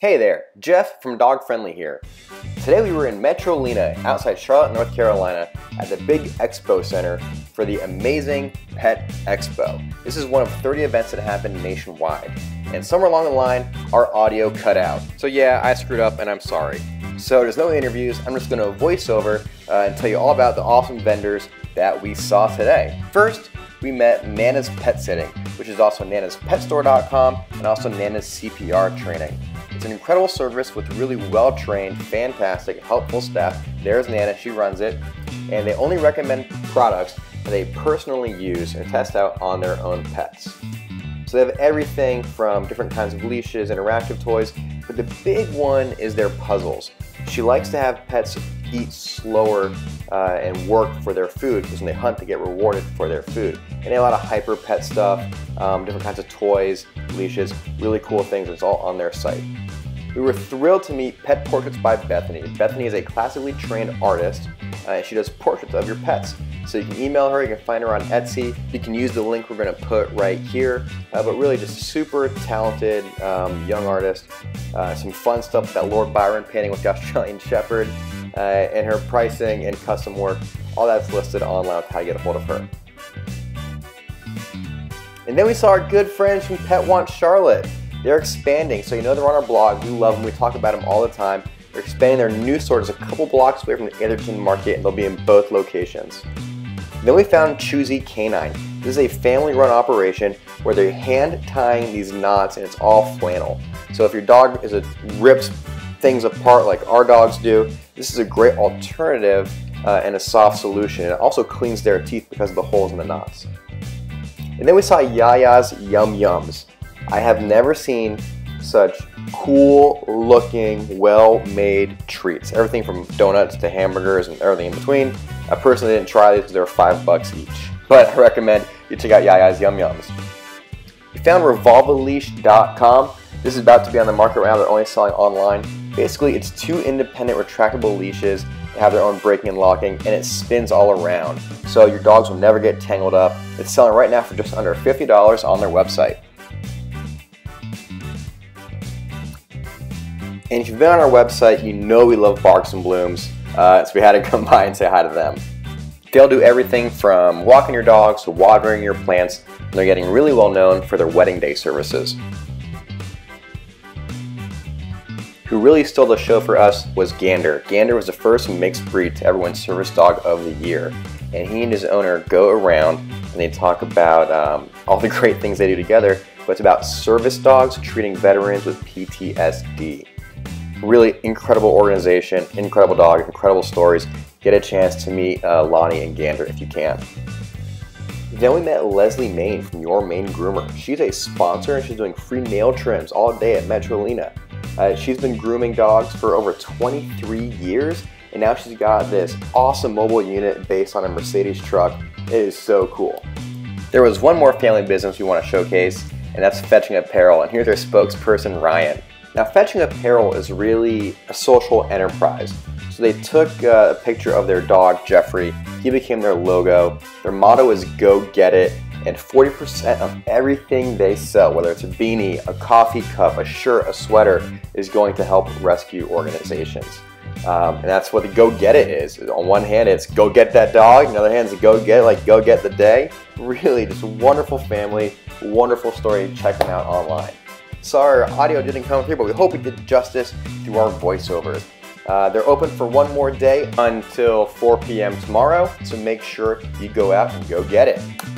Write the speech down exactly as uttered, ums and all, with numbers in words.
Hey there, Jeff from Dog Friendly here. Today we were in Metrolina outside Charlotte, North Carolina at the Big Expo Center for the amazing Pet Expo. This is one of thirty events that happen nationwide. And somewhere along the line, our audio cut out. So yeah, I screwed up and I'm sorry. So there's no interviews, I'm just gonna voice over uh, and tell you all about the awesome vendors that we saw today. First, we met Nana's Pet Sitting, which is also Nana's Pet Store dot com and also Nana's C P R Training. It's an incredible service with really well-trained, fantastic, helpful staff. There's Nana, she runs it, and they only recommend products that they personally use and test out on their own pets. So they have everything from different kinds of leashes, interactive toys, but the big one is their puzzles. She likes to have pets eat slower uh, and work for their food, because when they hunt, they get rewarded for their food. And they have a lot of hyper pet stuff, um, different kinds of toys, leashes, really cool things. It's all on their site. We were thrilled to meet Pet Portraits by Bethany. Bethany is a classically trained artist, uh, and she does portraits of your pets. So you can email her, you can find her on Etsy. You can use the link we're gonna put right here, uh, but really just super talented um, young artist. Uh, some fun stuff with that Lord Byron painting with the Australian Shepherd. Uh, and her pricing and custom work, all that's listed online with how you get a hold of her. And then we saw our good friends from Pet Wants Charlotte. They're expanding, so you know they're on our blog. We love them, we talk about them all the time. They're expanding their new store just a couple blocks away from the Atherton market, and they'll be in both locations. Then we found Chewsy Canine. This is a family-run operation where they're hand-tying these knots, and it's all flannel. So if your dog is a rips things apart like our dogs do, this is a great alternative uh, and a soft solution. It also cleans their teeth because of the holes in the knots. And then we saw Ya Ya's YumYum's. I have never seen such cool looking, well-made treats. Everything from donuts to hamburgers and everything in between. I personally didn't try these because they were five bucks each. But I recommend you check out Ya Ya's YumYum's. We found Revolve a leash dot com. This is about to be on the market right now. They're only selling online. Basically, it's two independent retractable leashes that have their own breaking and locking, and it spins all around. So your dogs will never get tangled up. It's selling right now for just under fifty dollars on their website. And if you've been on our website, you know we love Barks and Blooms, uh, so we had to come by and say hi to them. They'll do everything from walking your dogs to watering your plants, and they're getting really well known for their wedding day services. Who really stole the show for us was Gander. Gander was the first mixed breed to ever win Service Dog of the Year. And he and his owner go around and they talk about um, all the great things they do together, but it's about service dogs treating veterans with P T S D. Really incredible organization, incredible dog, incredible stories. Get a chance to meet uh, Lonnie and Gander if you can. Then we met Leslie Main from Your Main Groomer. She's a sponsor and she's doing free nail trims all day at Metrolina. Uh, she's been grooming dogs for over twenty-three years, and now she's got this awesome mobile unit based on a Mercedes truck. It is so cool. There was one more family business we want to showcase, and that's Fetching Apparel, and here's their spokesperson, Ryan. Now, Fetching Apparel is really a social enterprise. So they took uh, a picture of their dog, Jeffrey. He became their logo. Their motto is go get it. And forty percent of everything they sell, whether it's a beanie, a coffee cup, a shirt, a sweater, is going to help rescue organizations. Um, and that's what the go get it is. On one hand, it's go get that dog. On the other hand, it's go get it, like go get the day. Really, just a wonderful family, wonderful story. Check them out online. Sorry our audio didn't come through, but we hope we did justice through our voiceovers. Uh, they're open for one more day until four p m tomorrow, so make sure you go out and go get it.